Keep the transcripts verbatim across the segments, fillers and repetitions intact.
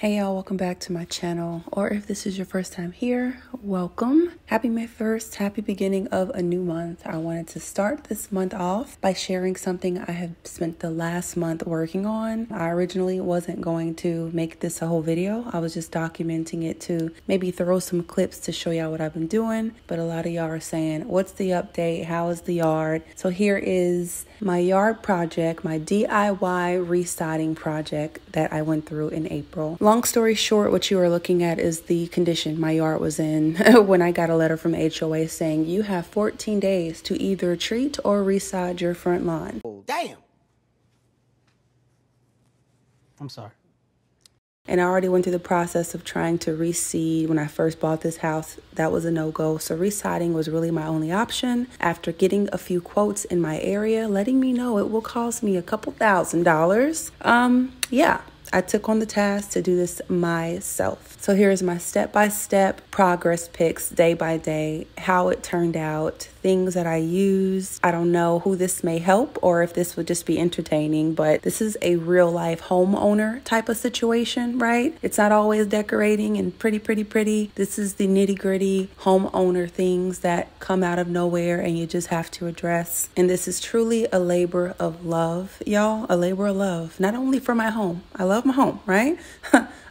Hey y'all, welcome back to my channel, or if this is your first time here, welcome. Happy May first, happy beginning of a new month. I wanted to start this month off by sharing something I have spent the last month working on. I originally wasn't going to make this a whole video. I was just documenting it to maybe throw some clips to show y'all what I've been doing, but a lot of y'all are saying, what's the update? How is the yard? So here is my yard project, my D I Y residing project that I went through in April. Long story short, what you are looking at is the condition my yard was in when I got a letter from H O A saying you have fourteen days to either treat or resod your front lawn. Oh, damn. I'm sorry. And I already went through the process of trying to reseed when I first bought this house. That was a no-go. So residing was really my only option. After getting a few quotes in my area, letting me know it will cost me a couple thousand dollars. Um, yeah. I took on the task to do this myself. So here's my step-by-step progress pics, day by day, how it turned out, things that I used. I don't know who this may help or if this would just be entertaining, but this is a real-life homeowner type of situation, right? It's not always decorating and pretty, pretty, pretty. This is the nitty-gritty homeowner things that come out of nowhere and you just have to address. And this is truly a labor of love, y'all, a labor of love, not only for my home. I love my home, right?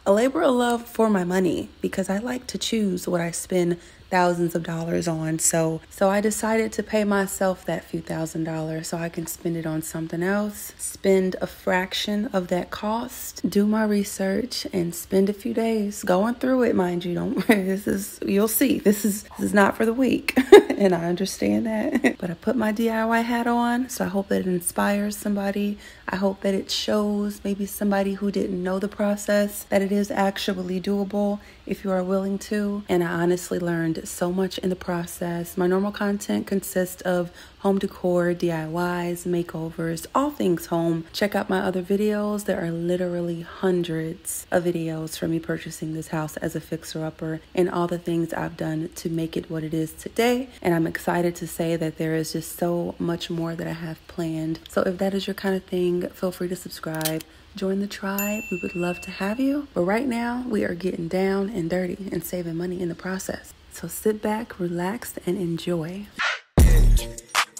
A labor of love for my money, because I like to choose what I spend thousands of dollars on. So, so I decided to pay myself that few thousand dollars so I can spend it on something else, spend a fraction of that cost, do my research, and spend a few days going through it. Mind you, don't, this is, you'll see, this is, this is not for the weak. And I understand that, but I put my D I Y hat on. So I hope that it inspires somebody. I hope that it shows maybe somebody who didn't know the process that it is actually doable if you are willing to. And I honestly learned so much in the process. My normal content consists of home decor, D I Ys, makeovers, all things home. Check out my other videos. There are literally hundreds of videos for me purchasing this house as a fixer-upper and all the things I've done to make it what it is today. And I'm excited to say that there is just so much more that I have planned. So if that is your kind of thing, feel free to subscribe. Join the tribe. We would love to have you. But right now, we are getting down and dirty and saving money in the process. So sit back, relax, and enjoy.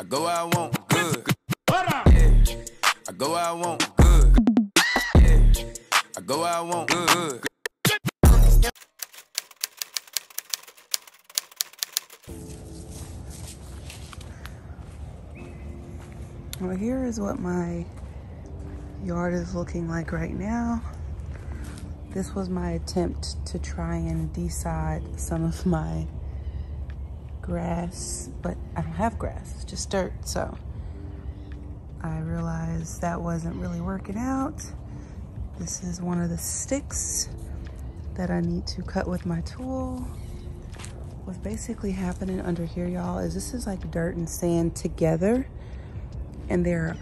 I go where I want good. I go where I want good. I go where I want good. Well, here is what my yard is looking like right now. This was my attempt to try and desod some of my grass, but I don't have grass, just dirt. So I realized that wasn't really working out. This is one of the sticks that I need to cut with my tool. What's basically happening under here, y'all, is this is like dirt and sand together. And there are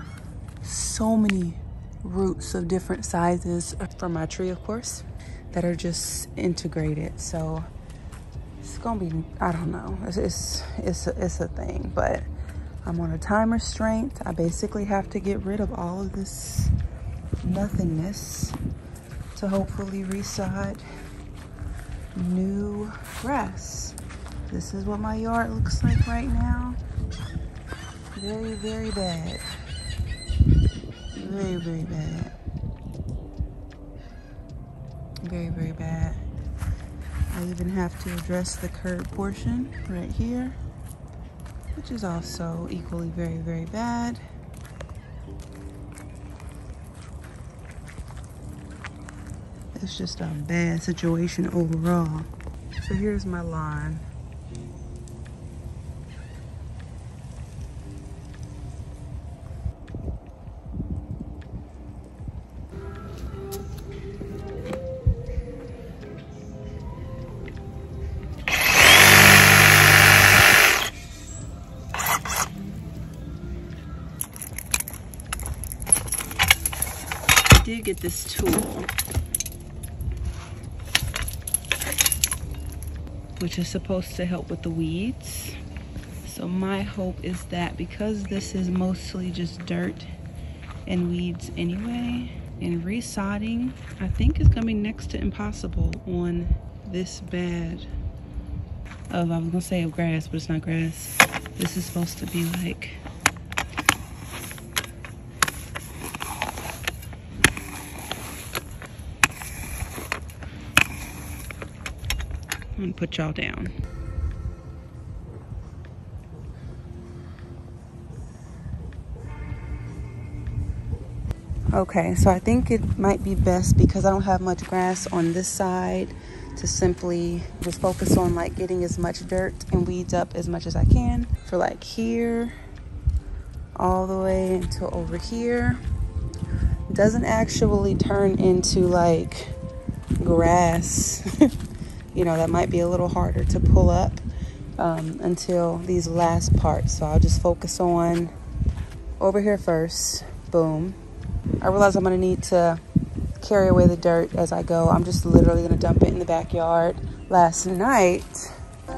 so many roots of different sizes from my tree, of course, that are just integrated. So it's gonna be, I don't know, it's it's it's a, it's a thing, but I'm on a time restraint. I basically have to get rid of all of this nothingness to hopefully resod new grass. This is what my yard looks like right now. Very, very bad. Very, very bad. Very, very bad. I even have to address the curb portion right here, which is also equally very, very bad. It's just a bad situation overall. So here's my lawn. I did get this tool, which is supposed to help with the weeds. So my hope is that because this is mostly just dirt and weeds anyway, And resodding, I think, is gonna be next to impossible on this bed of, I was gonna say of grass, but it's not grass. This is supposed to be like I'm gonna put y'all down. Okay, so I think it might be best, because I don't have much grass on this side, to simply just focus on like getting as much dirt and weeds up as much as I can for like here all the way until over here. It doesn't actually turn into like grass. You know, that might be a little harder to pull up um, until these last parts. So I'll just focus on over here first. Boom. I realize I'm gonna need to carry away the dirt as I go. I'm just literally gonna dump it in the backyard. Last night,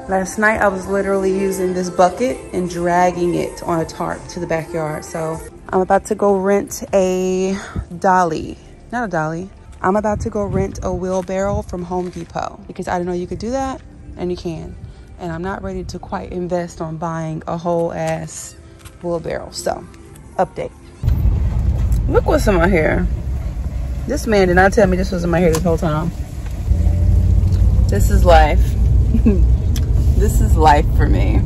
last night I was literally using this bucket and dragging it on a tarp to the backyard. So I'm about to go rent a dolly, not a dolly. I'm about to go rent a wheelbarrow from Home Depot, because I didn't know you could do that, and you can. And I'm not ready to quite invest on buying a whole ass wheelbarrow. So, update. Look what's in my hair. This man did not tell me this was in my hair this whole time. This is life. This is life for me.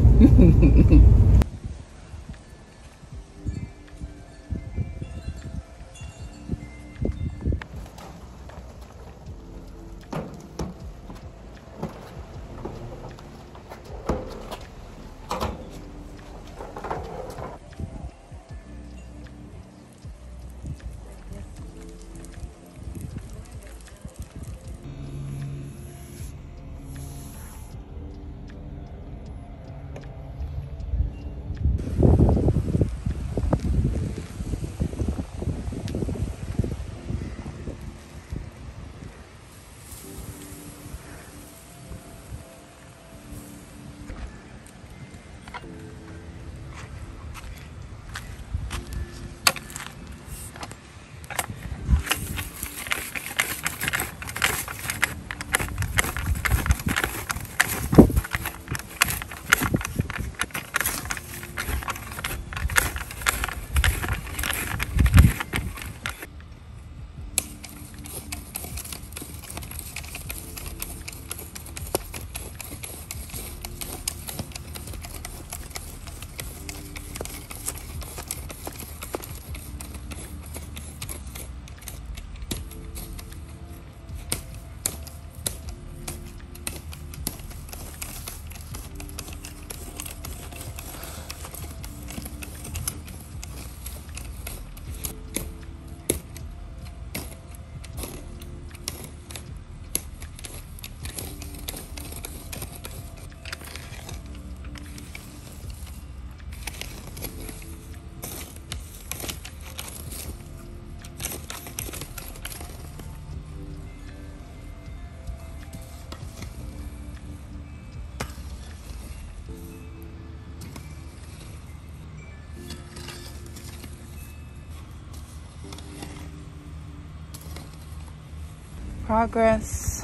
Progress,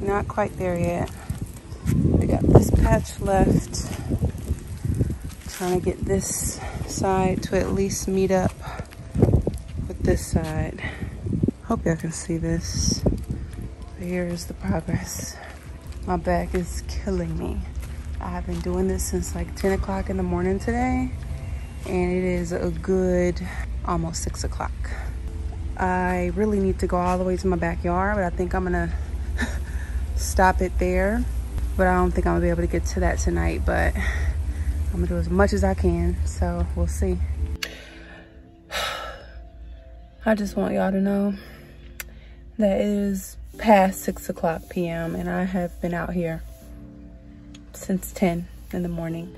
not quite there yet. We got this patch left. Trying to get this side to at least meet up with this side. Hope y'all can see this. Here is the progress. My back is killing me. I have been doing this since like ten o'clock in the morning today, and it is a good almost six o'clock. I really need to go all the way to my backyard, but I think I'm gonna stop it there. But I don't think I'm gonna be able to get to that tonight, but I'm gonna do as much as I can, so we'll see. I just want y'all to know that it is past six o'clock p m and I have been out here since ten in the morning.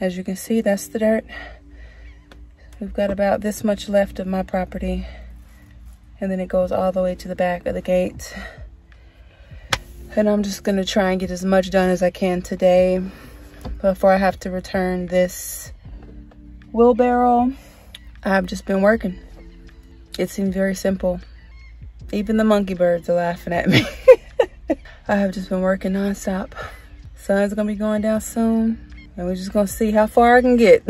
As you can see, that's the dirt. We've got about this much left of my property, and then it goes all the way to the back of the gate. And I'm just gonna try and get as much done as I can today before I have to return this wheelbarrow, I've just been working. It seems very simple. Even the monkey birds are laughing at me. I have just been working nonstop. Sun's gonna be going down soon, and we're just gonna see how far I can get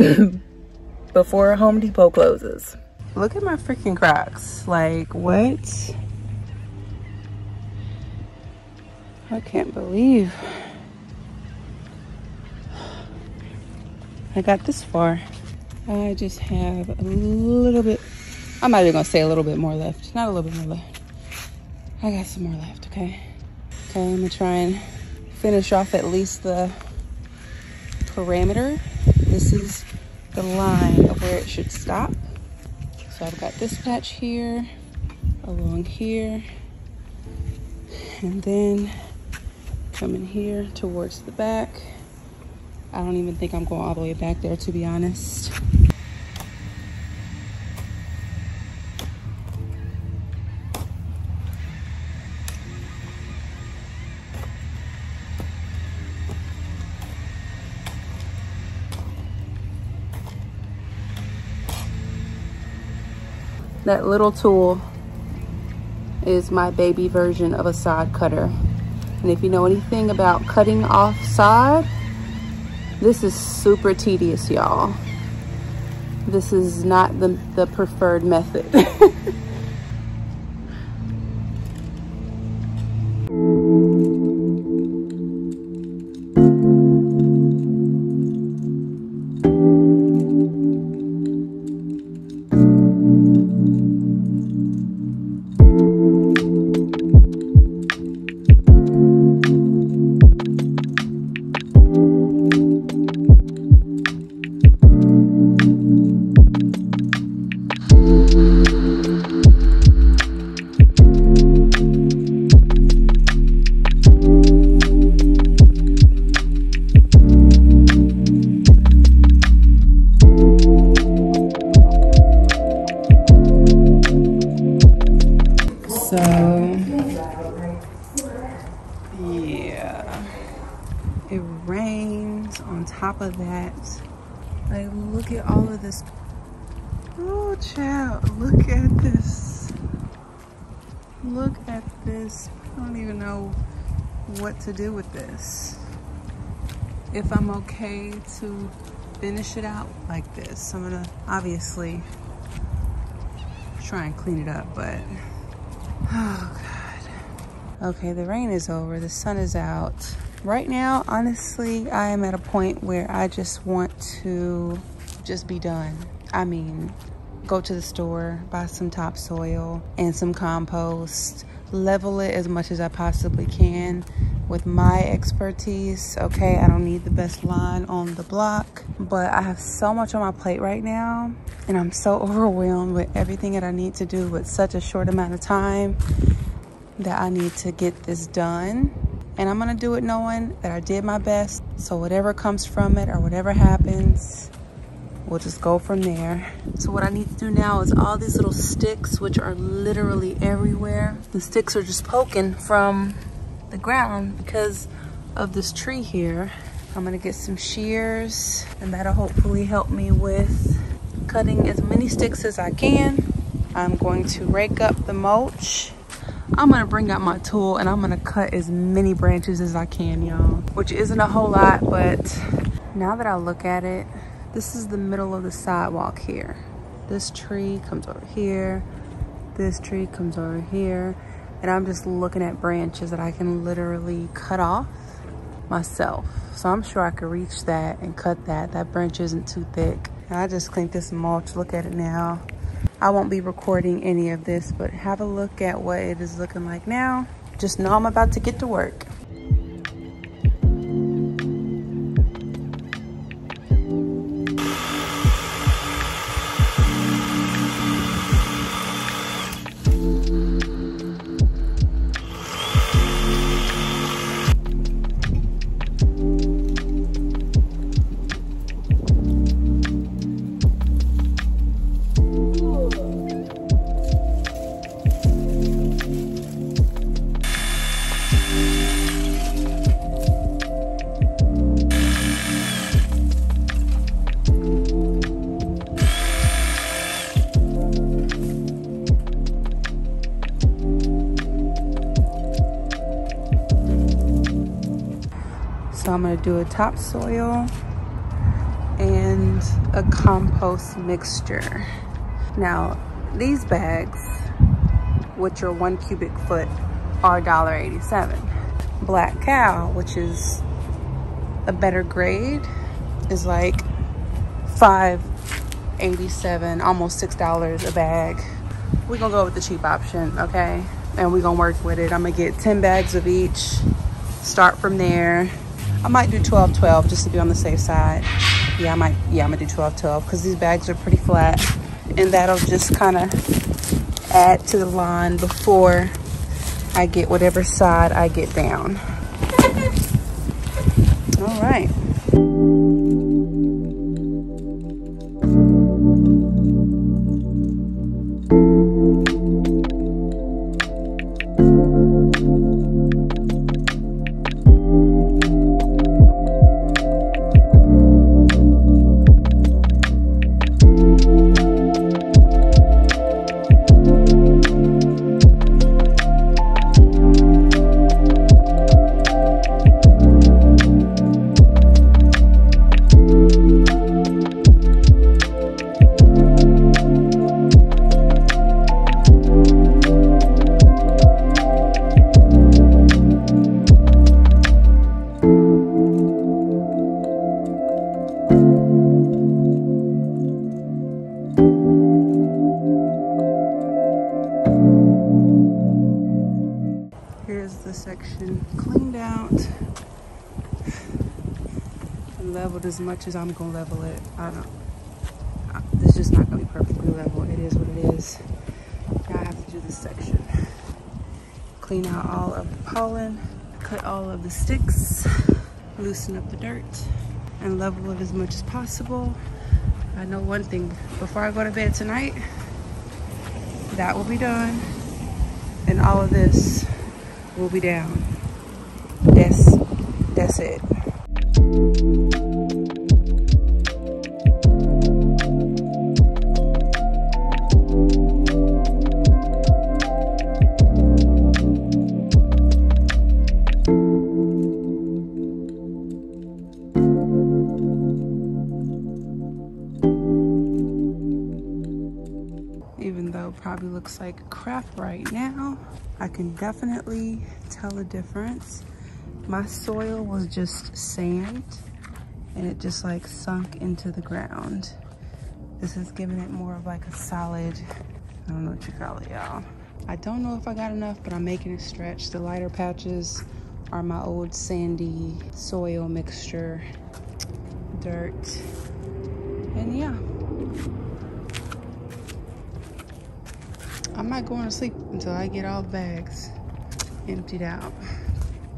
before Home Depot closes. Look at my freaking Crocs. Like, what? I can't believe I got this far. I just have a little bit, I'm not even gonna say a little bit more left. Not a little bit more left. I got some more left, okay? Okay, I'm gonna try and finish off at least the perimeter. This is the line of where it should stop. So I've got this patch here, along here, and then coming here towards the back. I don't even think I'm going all the way back there, to be honest. That little tool is my baby version of a sod cutter. And if you know anything about cutting off sod, this is super tedious, y'all. This is not the, the preferred method. Of that, like, look at all of this. Oh child, look at this, look at this. I don't even know what to do with this, if I'm okay to finish it out like this. I'm gonna obviously try and clean it up, but oh god. Okay, the rain is over, the sun is out. Right now, honestly, I am at a point where I just want to just be done. I mean, go to the store, buy some topsoil and some compost, level it as much as I possibly can with my expertise. Okay, I don't need the best lawn on the block, but I have so much on my plate right now, and I'm so overwhelmed with everything that I need to do with such a short amount of time that I need to get this done. And I'm gonna do it knowing that I did my best. So whatever comes from it or whatever happens, we'll just go from there. So what I need to do now is all these little sticks, which are literally everywhere. The sticks are just poking from the ground because of this tree here. I'm gonna get some shears, and that'll hopefully help me with cutting as many sticks as I can. I'm going to rake up the mulch. I'm gonna bring out my tool and I'm gonna cut as many branches as I can, y'all, which isn't a whole lot, but now that I look at it, this is the middle of the sidewalk here. This tree comes over here, this tree comes over here, and I'm just looking at branches that I can literally cut off myself. So I'm sure I could reach that and cut that. That branch isn't too thick. And I just cleaned this mulch, look at it now. I won't be recording any of this, but have a look at what it is looking like now. Just know I'm about to get to work. Thank you. So I'm gonna do a topsoil and a compost mixture. Now, these bags, which are one cubic foot, are one dollar and eighty-seven cents. Black Cow, which is a better grade, is like five dollars and eighty-seven cents, almost six dollars a bag. We're gonna go with the cheap option, okay? And we're gonna work with it. I'm gonna get ten bags of each, start from there. I might do twelve twelve just to be on the safe side. Yeah, I might, yeah, I'm gonna do twelve twelve because these bags are pretty flat, and that'll just kind of add to the line before I get whatever side I get down. All right. Section cleaned out and leveled as much as I'm gonna level it. I don't, I, it's just not gonna be perfectly level. It is what it is. Now I have to do this section. Clean out all of the pollen, cut all of the sticks, loosen up the dirt, and level it as much as possible. I know one thing, before I go to bed tonight, that will be done, and all of this we'll be down. That's, that's it. Even though probably looks like crap right now, I can definitely tell the difference. My soil was just sand and it just like sunk into the ground. This is giving it more of like a solid, I don't know what you call it, y'all. I don't know if I got enough, but I'm making it stretch. The lighter patches are my old sandy soil mixture, dirt, and yeah. I'm not going to sleep until I get all the bags emptied out,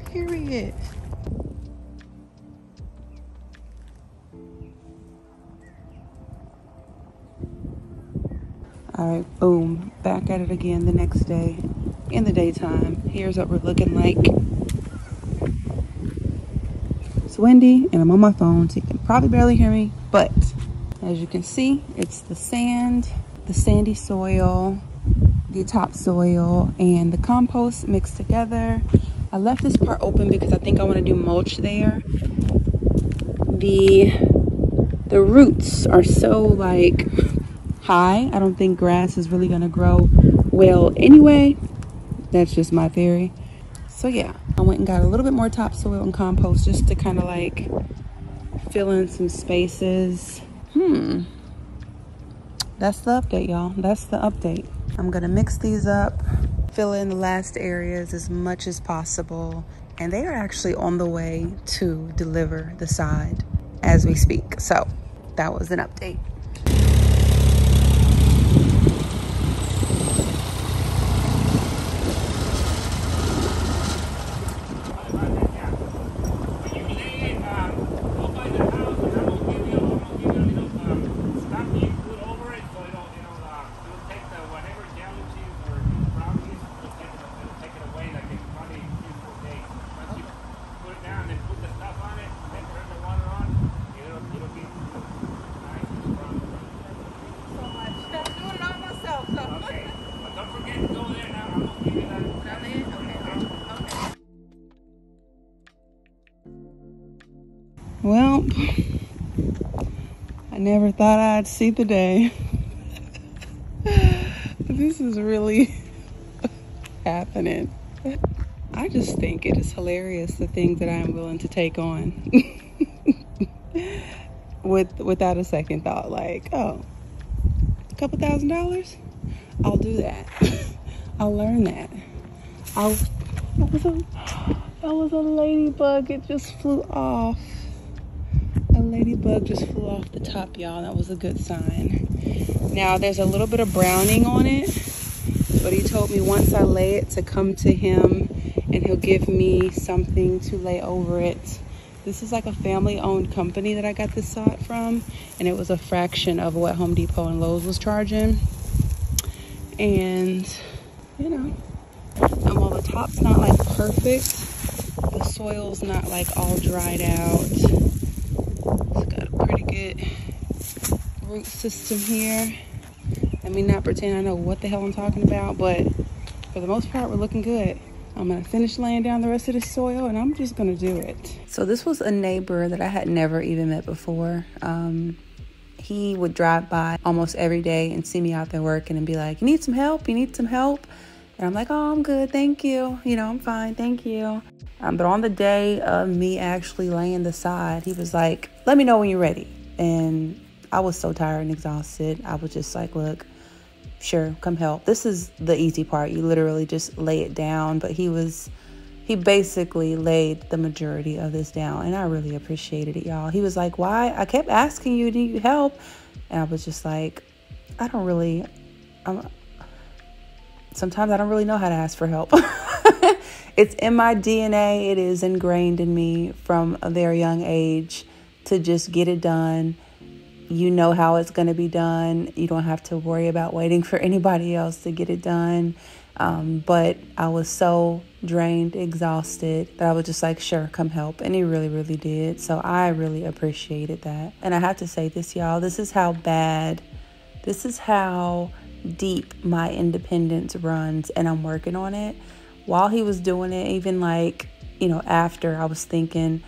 period. All right, boom, back at it again the next day in the daytime. Here's what we're looking like. It's windy and I'm on my phone, so you can probably barely hear me, but as you can see, it's the sand, the sandy soil, the topsoil, and the compost mixed together. I left this part open because I think I want to do mulch there. The the roots are so like high. I don't think grass is really gonna grow well anyway. That's just my theory. So yeah, I went and got a little bit more topsoil and compost just to kind of like fill in some spaces. Hmm. That's the update, y'all. That's the update. I'm gonna mix these up, fill in the last areas as much as possible, and they are actually on the way to deliver the side as we speak. So that was an update. Down and put the stuff on it, then turn the water on, it'll, it'll be nice and strong. Well, I never thought I'd see the day. This is really happening. I just think it is hilarious, the things that I am willing to take on with without a second thought. Like, oh, a couple thousand dollars? I'll do that. I'll learn that. I'll, that, was a, that was a ladybug. It just flew off. A ladybug just flew off the top, y'all. That was a good sign. Now, there's a little bit of browning on it, but he told me once I lay it to come to him and he'll give me something to lay over it. This is like a family-owned company that I got this sod from, and it was a fraction of what Home Depot and Lowe's was charging. And, you know, and while the top's not like perfect, the soil's not like all dried out. It's got a pretty good root system here. Let me not pretend I know what the hell I'm talking about, but for the most part, we're looking good. I'm gonna finish laying down the rest of the soil and I'm just gonna do it. So this was a neighbor that I had never even met before. Um, he would drive by almost every day and see me out there working and be like, you need some help, you need some help. And I'm like, oh, I'm good, thank you. You know, I'm fine, thank you. Um, but on the day of me actually laying the sod, he was like, let me know when you're ready. And I was so tired and exhausted. I was just like, look, sure, come help. This is the easy part. You literally just lay it down. But he was, he basically laid the majority of this down. And I really appreciated it, y'all. He was like, why? I kept asking you, do you help? And I was just like, I don't really, I'm, sometimes I don't really know how to ask for help. It's in my D N A. It is ingrained in me from a very young age to just get it done. You know how it's going to be done. You don't have to worry about waiting for anybody else to get it done. Um, but I was so drained, exhausted, that I was just like, sure, come help. And he really, really did. So I really appreciated that. And I have to say this, y'all, this is how bad, this is how deep my independence runs. And I'm working on it. While he was doing it, even like, you know, after, I was thinking,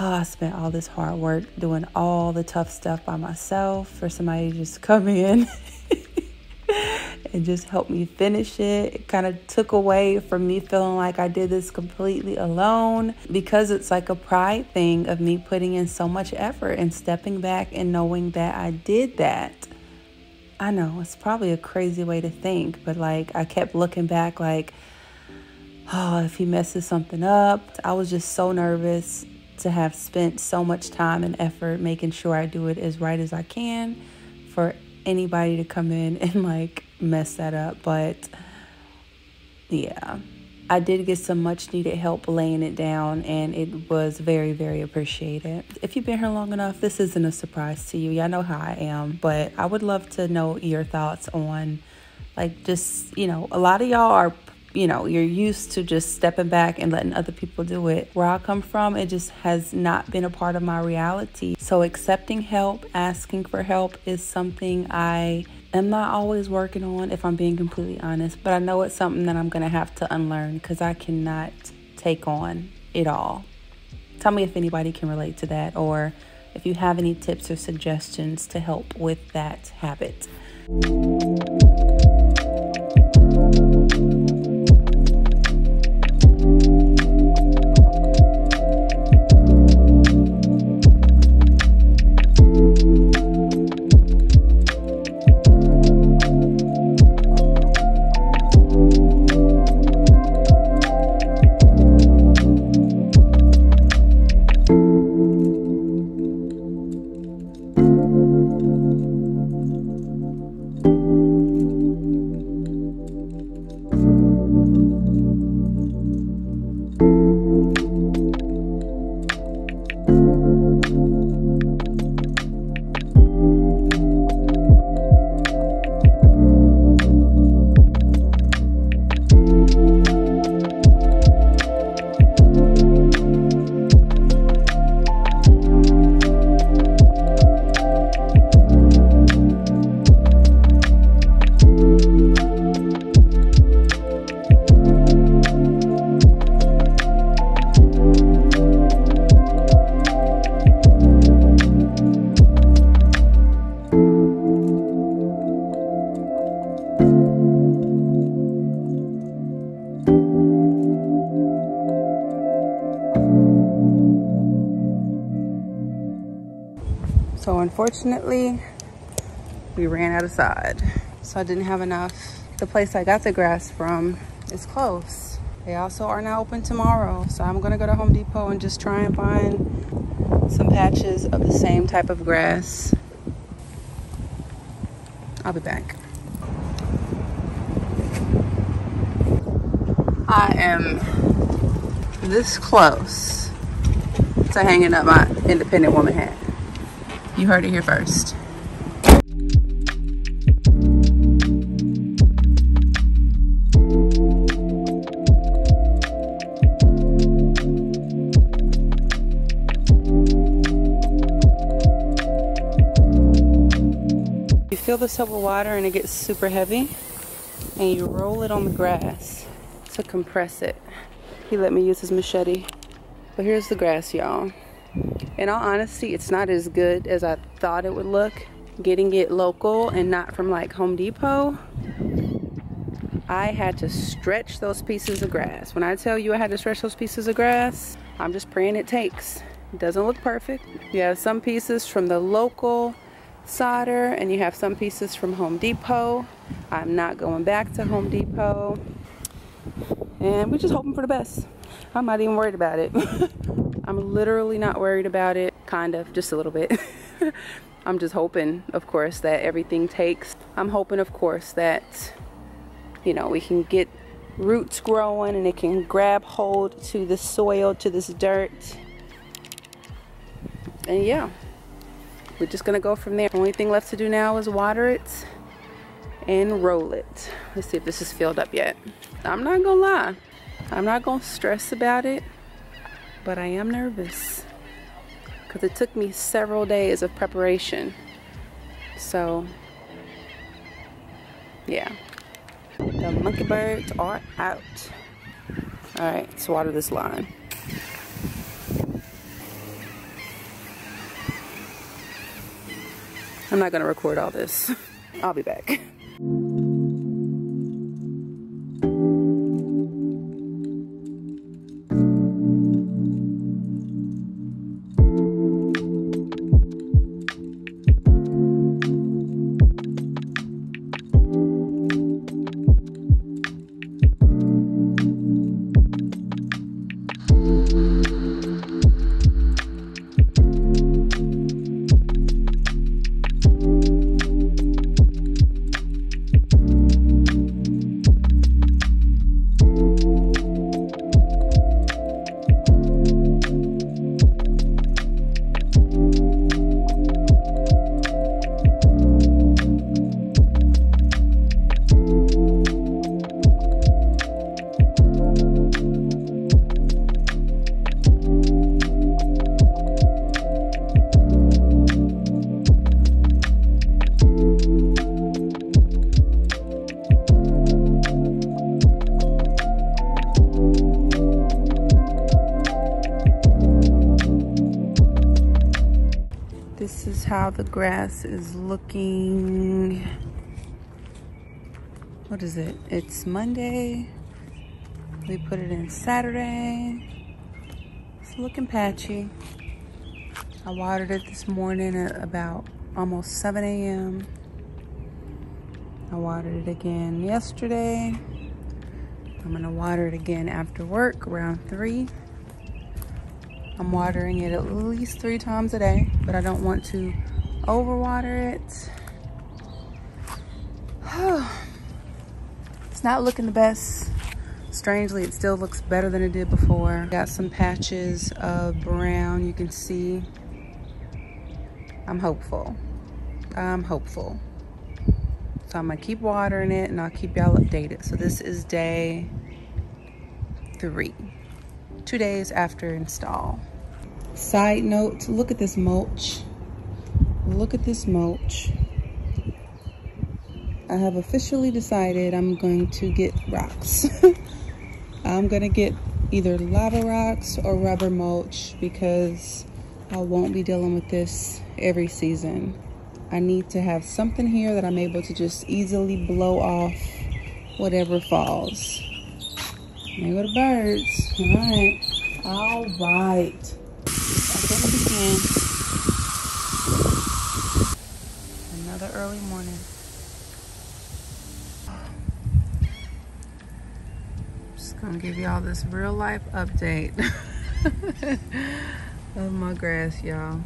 oh, I spent all this hard work doing all the tough stuff by myself for somebody to just come in and just help me finish it. It kind of took away from me feeling like I did this completely alone, because it's like a pride thing of me putting in so much effort and stepping back and knowing that I did that. I know it's probably a crazy way to think, but like I kept looking back like, oh, if he messes something up, I was just so nervous to have spent so much time and effort making sure I do it as right as I can for anybody to come in and like mess that up. But yeah, I did get some much needed help laying it down, and it was very, very appreciated. If you've been here long enough, this isn't a surprise to you. Y'all know how I am, but I would love to know your thoughts on like, just, you know, a lot of y'all are, you know, you're used to just stepping back and letting other people do it. Where I come from, it just has not been a part of my reality. So accepting help, asking for help is something I am not always working on, if I'm being completely honest. But I know it's something that I'm going to have to unlearn, because I cannot take on it all. Tell me if anybody can relate to that, or if you have any tips or suggestions to help with that habit. Thank you. So unfortunately, we ran out of sod. So I didn't have enough. The place I got the grass from is closed. They also are not open tomorrow. So I'm gonna go to Home Depot and just try and find some patches of the same type of grass. I'll be back. I am this close to hanging up my independent woman hat. You heard it here first. You fill this up with water and it gets super heavy, and you roll it on the grass to compress it. He let me use his machete. But here's the grass, y'all. In all honesty, it's not as good as I thought it would look. Getting it local and not from like Home Depot, I had to stretch those pieces of grass. When I tell you I had to stretch those pieces of grass, I'm just praying it takes. It doesn't look perfect. You have some pieces from the local solder and you have some pieces from Home Depot. I'm not going back to Home Depot. And we're just hoping for the best. I'm not even worried about it. I'm literally not worried about it, kind of, just a little bit. I'm just hoping, of course, that everything takes. I'm hoping, of course, that, you know, we can get roots growing and it can grab hold to the soil, to this dirt. And yeah, we're just gonna go from there. The only thing left to do now is water it and roll it. Let's see if this is filled up yet. I'm not gonna lie. I'm not gonna stress about it. But I am nervous because it took me several days of preparation. So, yeah. The monkey birds are out. All right, let's water this lawn. I'm not gonna record all this. I'll be back. This is how the grass is looking. What is it? It's Monday. We put it in Saturday. It's looking patchy. I watered it this morning at about almost seven A M I watered it again yesterday. I'm gonna water it again after work around three. I'm watering it at least three times a day, but I don't want to overwater it. It's not looking the best. Strangely, it still looks better than it did before. Got some patches of brown, you can see. I'm hopeful. I'm hopeful. So I'm gonna keep watering it and I'll keep y'all updated. So this is day three. Two days after install. Side note, look at this mulch. Look at this mulch. I have officially decided I'm going to get rocks. I'm gonna get either lava rocks or rubber mulch because I won't be dealing with this every season. I need to have something here that I'm able to just easily blow off whatever falls. There go the birds. All right. All right. That's going to begin. Another early morning. I'm just going to give you all this real life update of my grass, y'all.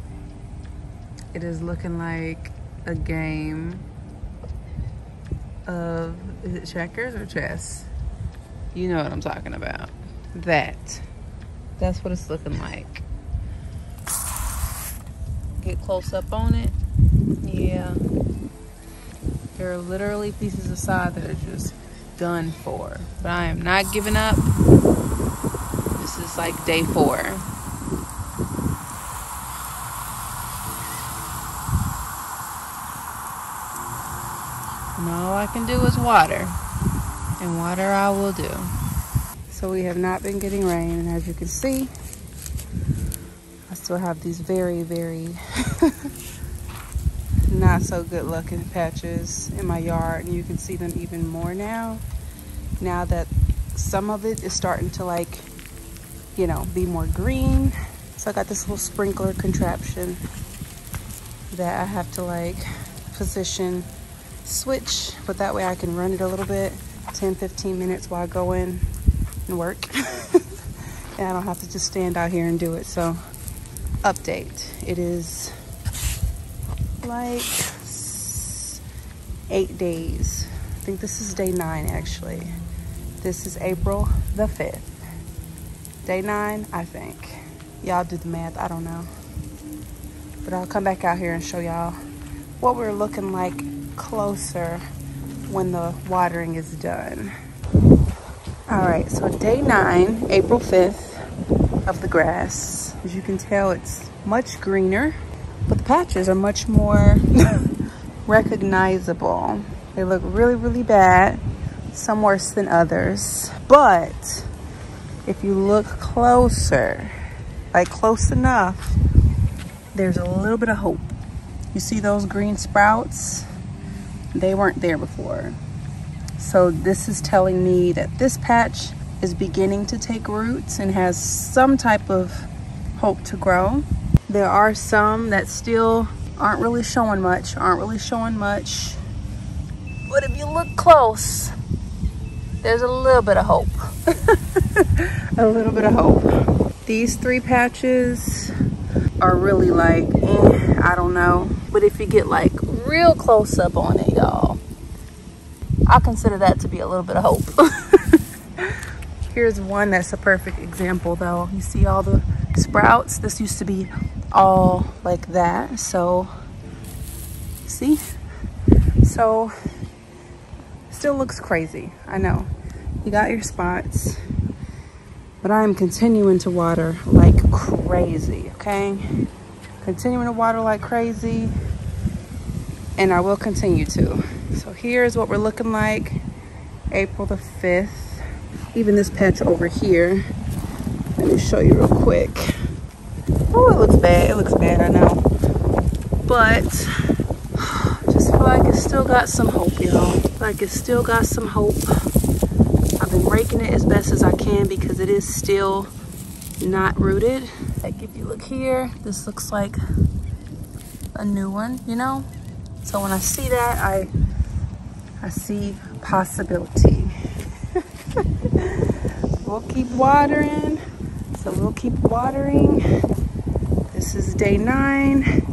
It is looking like a game of, is it checkers or chess? You know what I'm talking about. That. That's what it's looking like. Get close up on it. Yeah. There are literally pieces of sod that are just done for. But I am not giving up. This is like day four. And all I can do is water. And water I will do. So we have not been getting rain, and as you can see, I still have these very, very not so good looking patches in my yard, and you can see them even more now. Now that some of it is starting to, like, you know, be more green. So I got this little sprinkler contraption that I have to, like, position, switch, but that way I can run it a little bit, ten fifteen minutes while I go in and work. And I don't have to just stand out here and do it. So, update. It is like eight days. I think this is day nine, actually. This is April the fifth. Day nine, I think. Y'all do the math. I don't know. But I'll come back out here and show y'all what we're looking like closer when the watering is done. All right, so day nine, April fifth, of the grass. As you can tell, it's much greener, but the patches are much more recognizable. They look really, really bad, some worse than others. But if you look closer, like close enough, there's a little bit of hope. You see those green sprouts? They weren't there before. So this is telling me that this patch is beginning to take roots and has some type of hope to grow. There are some that still aren't really showing much, aren't really showing much. But if you look close, there's a little bit of hope. A little bit of hope. These three patches are really like, eh, I don't know. But if you get like real close up on it, y'all, I consider that to be a little bit of hope. Here's one that's a perfect example though. You see all the sprouts? This used to be all like that. So, see? So, still looks crazy. I know. You got your spots. But I am continuing to water like crazy, okay? Continuing to water like crazy. And I will continue to. So here's what we're looking like, April the fifth. Even this patch over here, let me show you real quick. Oh, it looks bad, it looks bad, I know. But, just feel like it's still got some hope, y'all. Like it's still got some hope. I've been raking it as best as I can because it is still not rooted. Like if you look here, this looks like a new one, you know? So when I see that, I I see possibility. We'll keep watering. So we'll keep watering. This is day nine,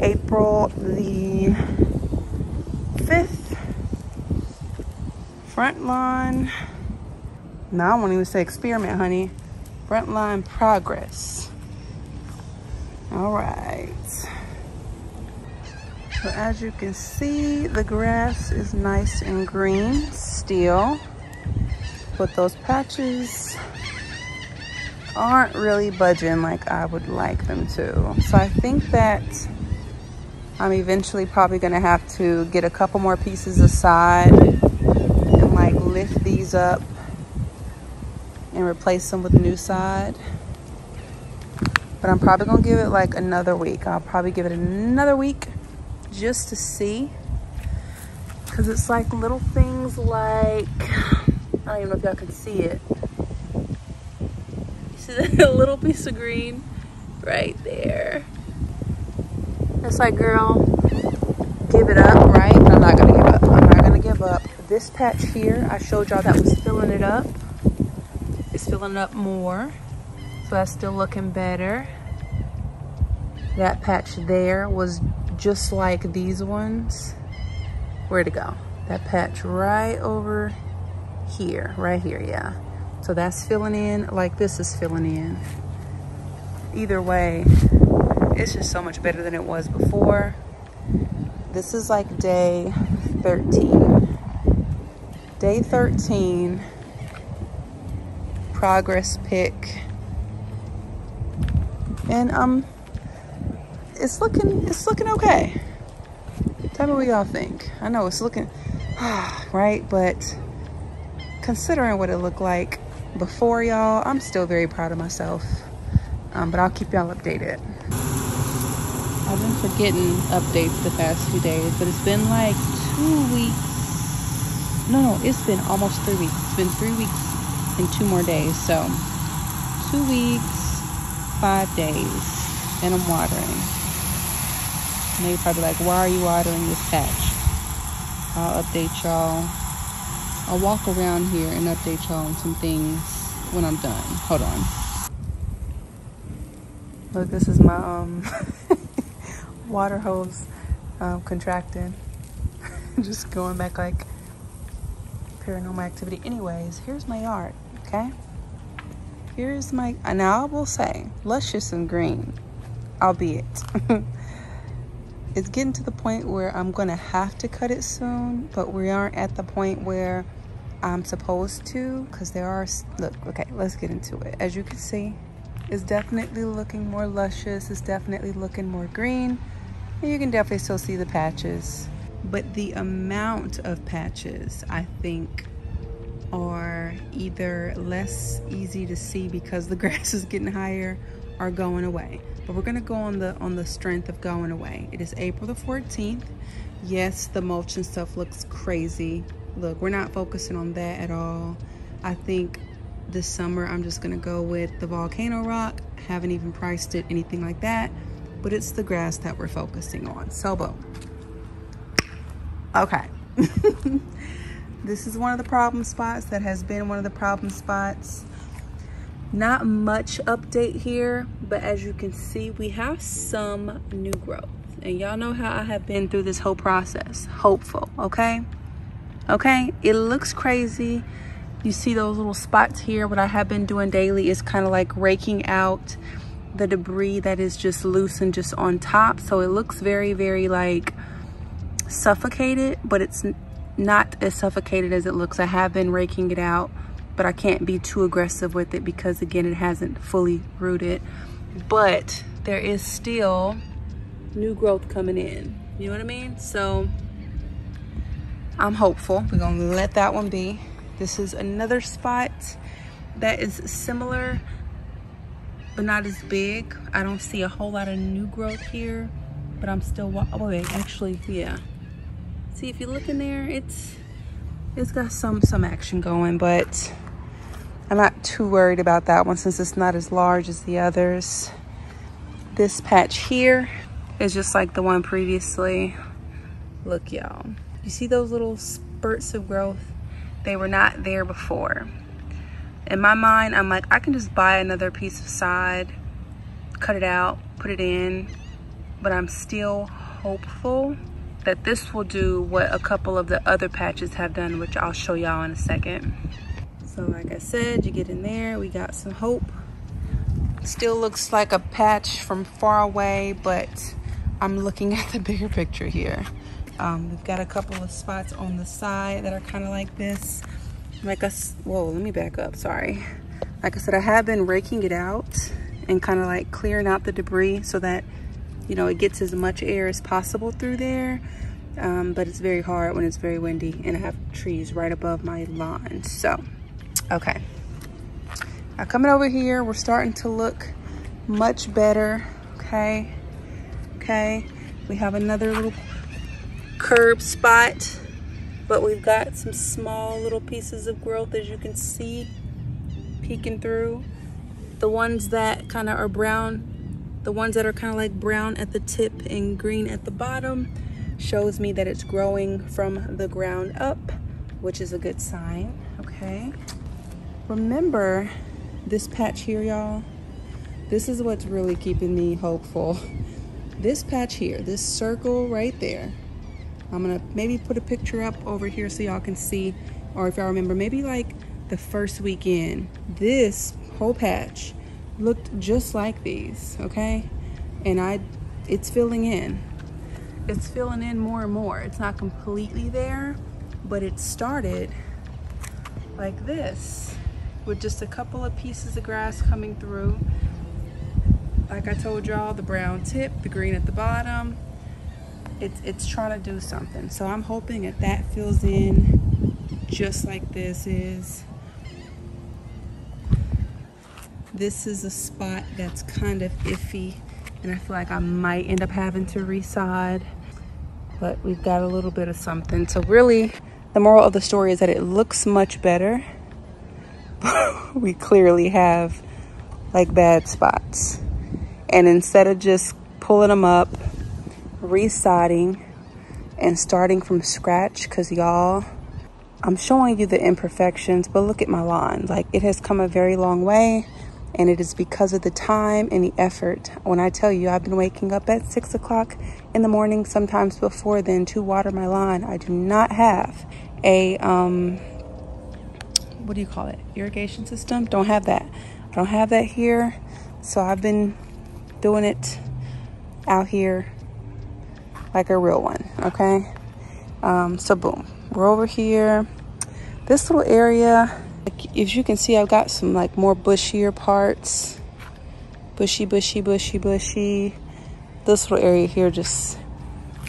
April the fifth. Front lawn. No, I won't even say experiment, honey. Front lawn progress. All right. So as you can see, the grass is nice and green still, but those patches aren't really budging like I would like them to. So I think that I'm eventually probably gonna have to get a couple more pieces of sod and like lift these up and replace them with new sod. But I'm probably gonna give it like another week. I'll probably give it another week just to see, because it's like little things like, I don't even know if y'all can see it. You see that little piece of green right there? It's like, girl, give it up, right? I'm not gonna give up. I'm not gonna give up. This patch here, I showed y'all that was filling it up. It's filling it up more, so that's still looking better. That patch there was just like these ones. Where'd it go? That patch right over here, right here, yeah. So that's filling in like this is filling in. Either way, it's just so much better than it was before. This is like day thirteen. Day thirteen, progress pick. And um, It's looking, it's looking okay. Tell me what y'all think. I know it's looking, right? But considering what it looked like before, y'all, I'm still very proud of myself. Um, but I'll keep y'all updated. I've been forgetting updates the past few days, but it's been like two weeks. No, no, it's been almost three weeks. It's been three weeks and two more days. So two weeks, five days, and I'm watering. And they're probably like, why are you watering this patch? I'll update y'all. I'll walk around here and update y'all on some things when I'm done. Hold on. Look, this is my um water hose um, contracting. Just going back like paranormal activity. Anyways, here's my yard, okay? Here's my, now I will say, luscious and green, albeit. It's getting to the point where I'm gonna have to cut it soon, but we aren't at the point where I'm supposed to, because there are, look, okay, let's get into it. As you can see, it's definitely looking more luscious. It's definitely looking more green. And you can definitely still see the patches, but the amount of patches, I think, are either less easy to see because the grass is getting higher or going away. But we're gonna go on the on the strength of going away. It is April the fourteenth. Yes, the mulch and stuff looks crazy. Look, we're not focusing on that at all. I think this summer I'm just gonna go with the volcano rock. Haven't even priced it, anything like that. But it's the grass that we're focusing on. So, boom. Okay. This is one of the problem spots that has been one of the problem spots. Not much update here, but as you can see, we have some new growth. And y'all know how I have been through this whole process. Hopeful, okay? Okay, it looks crazy. You see those little spots here. What I have been doing daily is kind of like raking out the debris that is just loose and just on top. So it looks very, very like suffocated, but it's not as suffocated as it looks. I have been raking it out, but I can't be too aggressive with it because, again, it hasn't fully rooted. But there is still new growth coming in. You know what I mean? So I'm hopeful. We're gonna let that one be. This is another spot that is similar, but not as big. I don't see a whole lot of new growth here, but I'm still, oh wait, actually, yeah. See, if you look in there, it's, it's got some, some action going, but I'm not too worried about that one since it's not as large as the others. This patch here is just like the one previously. Look, y'all, you see those little spurts of growth? They were not there before. In my mind, I'm like, I can just buy another piece of sod, cut it out, put it in, but I'm still hopeful that this will do what a couple of the other patches have done, which I'll show y'all in a second. So like I said, you get in there, we got some hope. Still looks like a patch from far away, but I'm looking at the bigger picture here. Um, we've got a couple of spots on the side that are kind of like this. Like I, whoa, let me back up, sorry. Like I said, I have been raking it out and kind of like clearing out the debris so that, you know, it gets as much air as possible through there, um, but it's very hard when it's very windy and I have trees right above my lawn. So, okay. Now coming over here, we're starting to look much better, okay? Okay, we have another little curb spot, but we've got some small little pieces of growth, as you can see, peeking through. The ones that kind of are brown, the ones that are kind of like brown at the tip and green at the bottom, shows me that it's growing from the ground up, which is a good sign. Okay, remember this patch here, y'all, this is what's really keeping me hopeful. This patch here, this circle right there, I'm gonna maybe put a picture up over here so y'all can see, or if y'all remember, maybe like the first weekend, this whole patch looked just like these, okay? And I, it's filling in. It's filling in more and more. It's not completely there, but it started like this with just a couple of pieces of grass coming through. Like I told y'all, the brown tip, the green at the bottom. It's, it's trying to do something. So I'm hoping that that fills in just like this is. This is a spot that's kind of iffy, and I feel like I might end up having to resod, but we've got a little bit of something. So really, the moral of the story is that it looks much better. We clearly have like bad spots. And instead of just pulling them up, resodding and starting from scratch, because y'all, I'm showing you the imperfections, but look at my lawn. Like, it has come a very long way, and it is because of the time and the effort. When I tell you, I've been waking up at six o'clock in the morning, sometimes before then, to water my lawn. I do not have a um what do you call it, irrigation system. Don't have that. I don't have that here, so I've been doing it out here like a real one, okay? Um, so boom, we're over here. This little area, like, if you can see, I've got some like more bushier parts. Bushy, bushy, bushy, bushy. This little area here just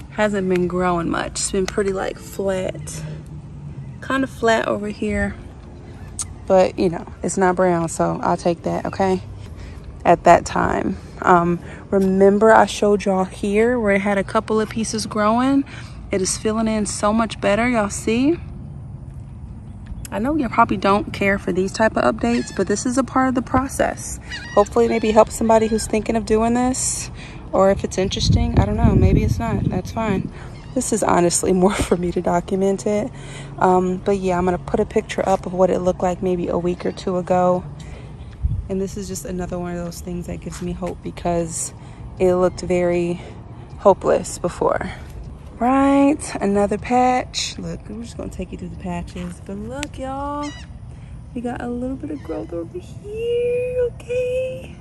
hasn't been growing much. It's been pretty like flat, kind of flat over here, but you know, it's not brown, so I'll take that, okay? At that time. Um, remember I showed y'all here where it had a couple of pieces growing? It is filling in so much better, y'all see? I know you probably don't care for these type of updates, but this is a part of the process. Hopefully maybe help somebody who's thinking of doing this, or if it's interesting, I don't know, maybe it's not, that's fine. This is honestly more for me to document it. Um, but yeah, I'm gonna put a picture up of what it looked like maybe a week or two ago. And this is just another one of those things that gives me hope, because it looked very hopeless before. Right, another patch. Look, I'm just gonna take you through the patches. But look, y'all, we got a little bit of growth over here, okay?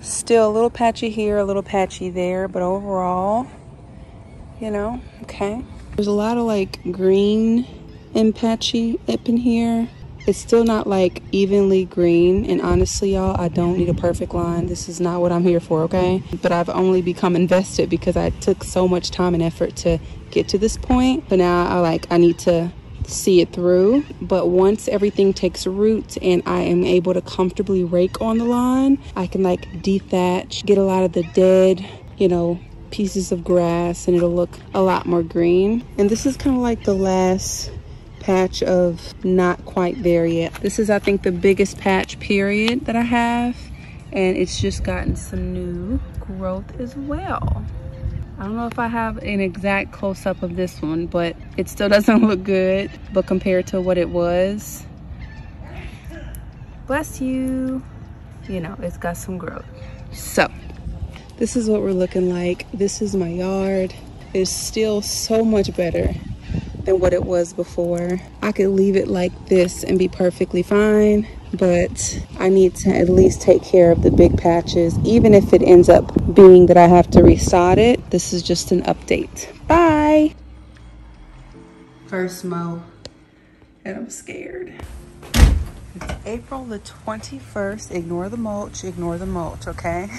Still a little patchy here, a little patchy there, but overall, you know, okay. There's a lot of like green and patchy up in here. It's still not like evenly green, and honestly, y'all, I don't need a perfect line. This is not what I'm here for, okay? But I've only become invested because I took so much time and effort to get to this point. But now I like I need to see it through. But once everything takes root and I am able to comfortably rake on the lawn, I can like dethatch, get a lot of the dead, you know, pieces of grass, and it'll look a lot more green. And this is kind of like the last patch of not quite there yet. This is, I think, the biggest patch period that I have, and it's just gotten some new growth as well. I don't know if I have an exact close-up of this one, but it still doesn't look good, but compared to what it was, bless you, you know, it's got some growth. So this is what we're looking like. This is my yard. It's still so much better than what it was before. I could leave it like this and be perfectly fine, but I need to at least take care of the big patches, even if it ends up being that I have to resod it. This is just an update. Bye. First mow, and I'm scared. It's April the twenty-first. Ignore the mulch, ignore the mulch, okay?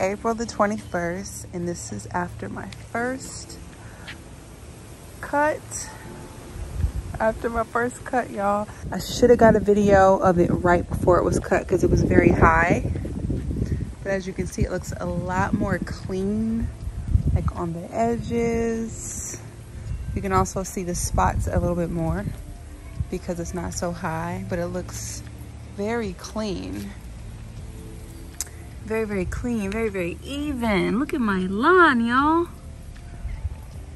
April the twenty-first, and this is after my first cut after my first cut, y'all. I should have got a video of it right before it was cut because it was very high, but as you can see, it looks a lot more clean, like on the edges. You can also see the spots a little bit more because it's not so high, but it looks very clean. Very, very clean, very, very even. Look at my lawn, y'all.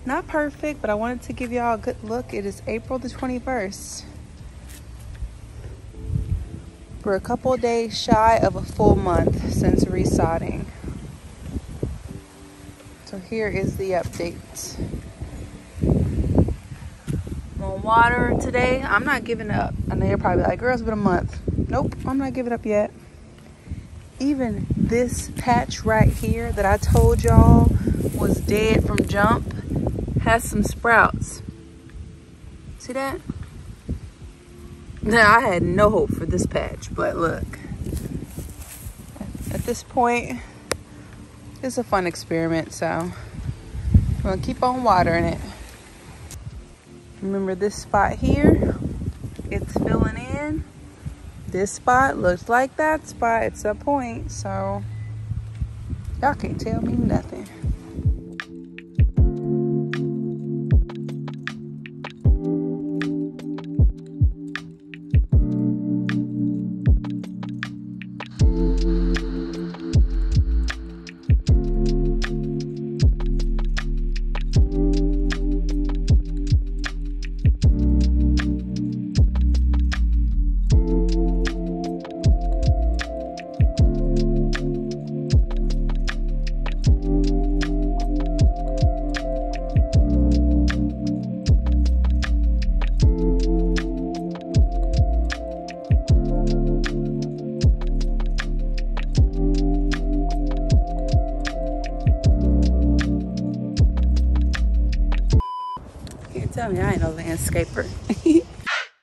Not perfect, but I wanted to give y'all a good look. It is April the twenty-first. We're a couple of days shy of a full month since resodding. So here is the update. I'm on water today. I'm not giving up. I know you're probably like, girl, it's been a month. Nope, I'm not giving up yet. Even this patch right here that I told y'all was dead from jump has some sprouts. See that? Now I had no hope for this patch, but look, at this point it's a fun experiment, so I'm gonna keep on watering it. Remember this spot here, it's filling in. This spot looks like that spot. It's a point, so y'all can't tell me nothing. Tell me I ain't no landscaper.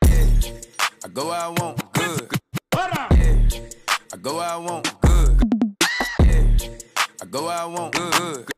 I go I want good. I go I want good. I go I want good.